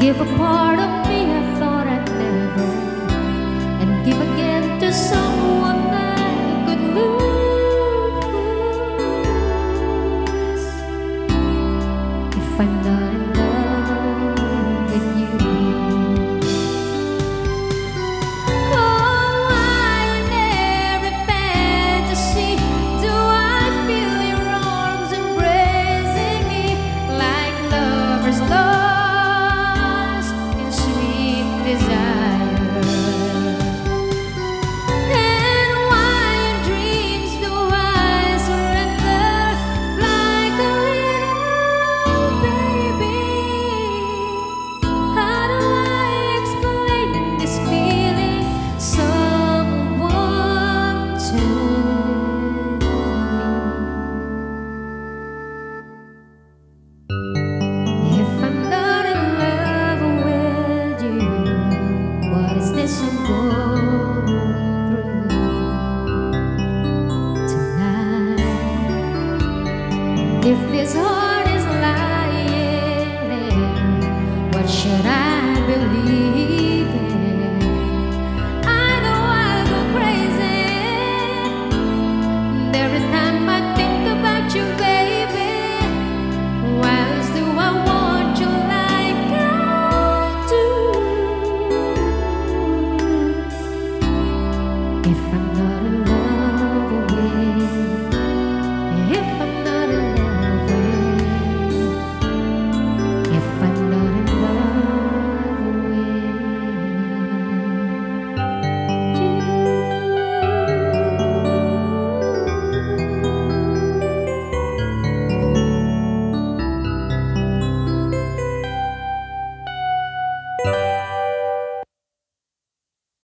Give a part of me I thought I'd never, and give again to someone I could lose. If I'm not in love with you, oh, I'm every fantasy. Do I feel your arms embracing me like lovers love? If this heart is lying there, what should I believe in? I know I'll go crazy, and every time I think about you, baby, why else do I want you like I do? If I'm